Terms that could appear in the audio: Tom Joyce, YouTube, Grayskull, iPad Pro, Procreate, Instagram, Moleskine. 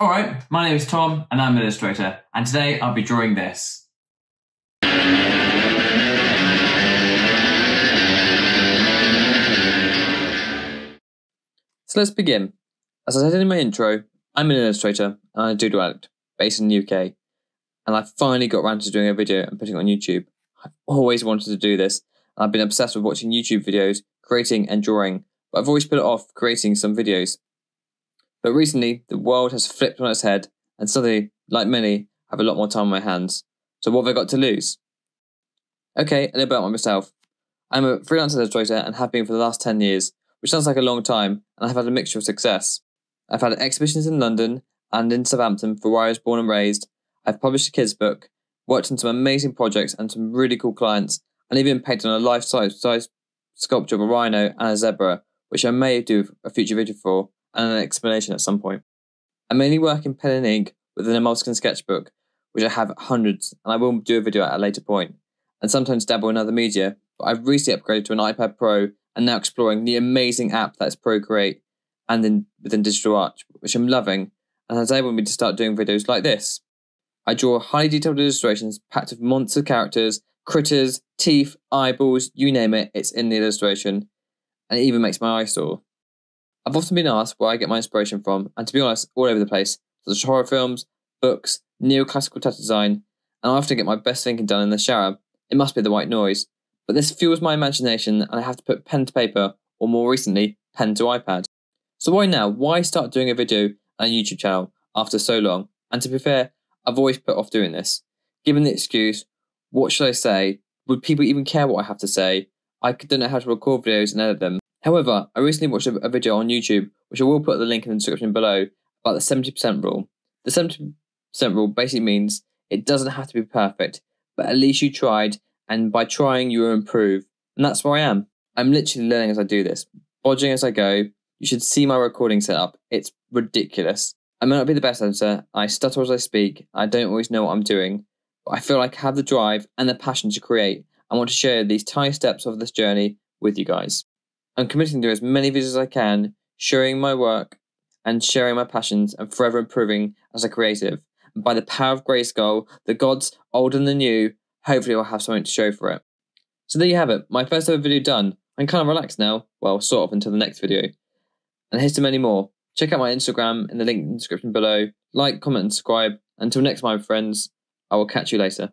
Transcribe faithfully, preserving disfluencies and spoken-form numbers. All right, my name is Tom and I'm an illustrator, and today I'll be drawing this. So let's begin. As I said in my intro, I'm an illustrator and I doodle addict based in the U K, and I finally got around to doing a video and putting it on YouTube. I've always wanted to do this, and I've been obsessed with watching YouTube videos, creating and drawing, but I've always put it off creating some videos. But recently, the world has flipped on its head, and suddenly, like many, I have a lot more time on my hands. So what have I got to lose? Okay, a little bit about myself. I'm a freelance illustrator and have been for the last ten years, which sounds like a long time, and I've had a mixture of success. I've had exhibitions in London and in Southampton, for where I was born and raised. I've published a kids book, worked on some amazing projects and some really cool clients, and even painted on a life-size sculpture of a rhino and a zebra, which I may do a future video for, and an explanation at some point. I mainly work in pen and ink within a Moleskine sketchbook, which I have hundreds, and I will do a video at a later point, and sometimes dabble in other media, but I've recently upgraded to an iPad Pro and now exploring the amazing app that's Procreate and in, within digital art, which I'm loving, and has enabled me to start doing videos like this. I draw highly detailed illustrations packed with monster characters, critters, teeth, eyeballs, you name it, it's in the illustration, and it even makes my eyes sore. I've often been asked where I get my inspiration from, and to be honest, all over the place, such as horror films, books, neoclassical tattoo design, and I often get my best thinking done in the shower. It must be the white noise. But this fuels my imagination, and I have to put pen to paper, or more recently, pen to iPad. So why now? Why start doing a video and a YouTube channel after so long? And to be fair, I've always put off doing this. Given the excuse, what should I say? Would people even care what I have to say? I don't know how to record videos and edit them. However, I recently watched a video on YouTube, which I will put the link in the description below, about the seventy percent rule. The seventy percent rule basically means it doesn't have to be perfect, but at least you tried, and by trying you will improve. And that's where I am. I'm literally learning as I do this, bodging as I go. You should see my recording setup. It's ridiculous. I may not be the best editor, I stutter as I speak, I don't always know what I'm doing, but I feel like I have the drive and the passion to create. I want to share these tiny steps of this journey with you guys. I'm committing to as many videos as I can, showing my work and sharing my passions and forever improving as a creative. And by the power of Grayskull, the gods, old and the new, hopefully I'll have something to show for it. So there you have it, my first ever video done. I'm kind of relaxed now, well, sort of, until the next video. And here's to many more. Check out my Instagram in the link in the description below. Like, comment and subscribe. Until next time, friends, I will catch you later.